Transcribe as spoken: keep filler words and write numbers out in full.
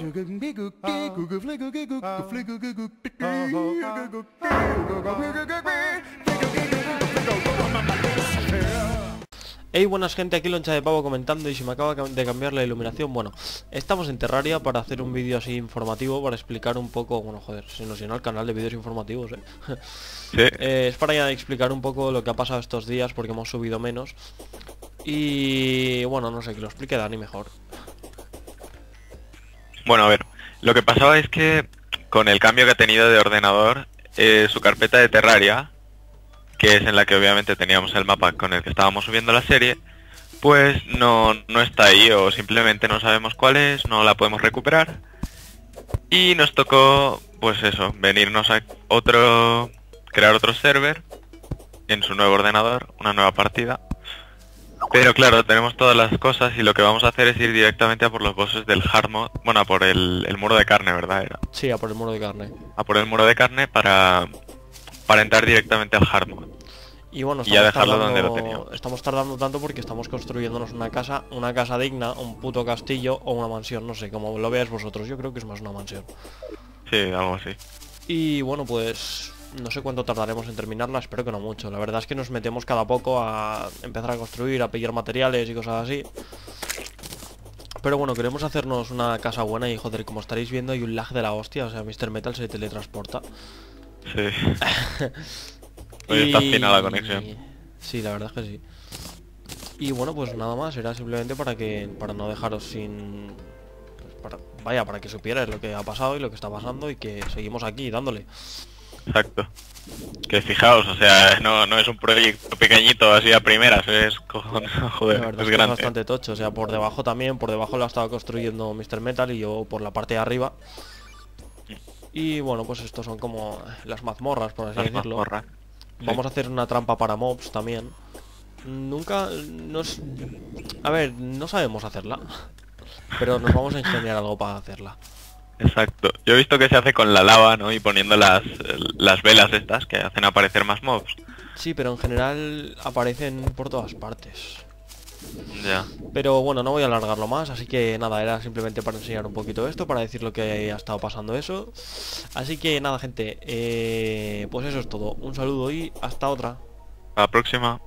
Hey, buenas gente, aquí Loncha de Pavo comentando y se me acaba de cambiar la iluminación. Bueno, estamos en Terraria para hacer un vídeo así informativo, para explicar un poco... Bueno, joder, se nos llenó el canal de vídeos informativos, ¿eh? Sí. eh, Es para ya explicar un poco lo que ha pasado estos días, porque hemos subido menos. Y... bueno, no sé, que lo explique Dani mejor. Bueno, a ver, lo que pasaba es que con el cambio que ha tenido de ordenador, eh, su carpeta de Terraria, que es en la que obviamente teníamos el mapa con el que estábamos subiendo la serie, pues no, no está ahí, o simplemente no sabemos cuál es, no la podemos recuperar. Y nos tocó, pues eso, venirnos a otro, crear otro server en su nuevo ordenador, una nueva partida. Pero claro, tenemos todas las cosas y lo que vamos a hacer es ir directamente a por los bosses del Hardmode, bueno, a por el, el muro de carne, ¿verdad? Era. Sí, a por el muro de carne. A por el muro de carne para... para entrar directamente al Hardmode. Y bueno, estamos, y ya dejarlo tardando, donde lo teníamos. Estamos tardando tanto porque estamos construyéndonos una casa, una casa digna, un puto castillo o una mansión, no sé, como lo veáis vosotros. Yo creo que es más una mansión. Sí, algo así. Y bueno, pues no sé cuánto tardaremos en terminarla, espero que no mucho. La verdad es que nos metemos cada poco a empezar a construir, a pillar materiales y cosas así. Pero bueno, queremos hacernos una casa buena y joder, como estaréis viendo hay un lag de la hostia, o sea, mister Metal se teletransporta. Sí. Hoy está fina la conexión. Sí, la verdad es que sí. Y bueno, pues nada más, era simplemente para que para no dejaros sin... Pues para, vaya, para que supierais lo que ha pasado y lo que está pasando y que seguimos aquí dándole. Exacto. Que fijaos, o sea, no, no es un proyecto pequeñito así a primeras, es cojones, joder, la verdad es, es grande. Bastante tocho, o sea, por debajo también, por debajo lo ha estado construyendo mister Metal y yo por la parte de arriba. Y bueno, pues estos son como las mazmorras, por así las decirlo. Mazmorra. Vamos sí. a hacer una trampa para mobs también. Nunca nos... A ver, no sabemos hacerla, pero nos vamos a ingeniar algo para hacerla. Exacto. Yo he visto que se hace con la lava, ¿no? Y poniendo las, las velas estas que hacen aparecer más mobs. Sí, pero en general aparecen por todas partes. Ya. Pero bueno, no voy a alargarlo más, así que nada, era simplemente para enseñar un poquito esto, para decir lo que ha estado pasando eso. Así que nada gente, eh, pues eso es todo. Un saludo y hasta otra. A la próxima.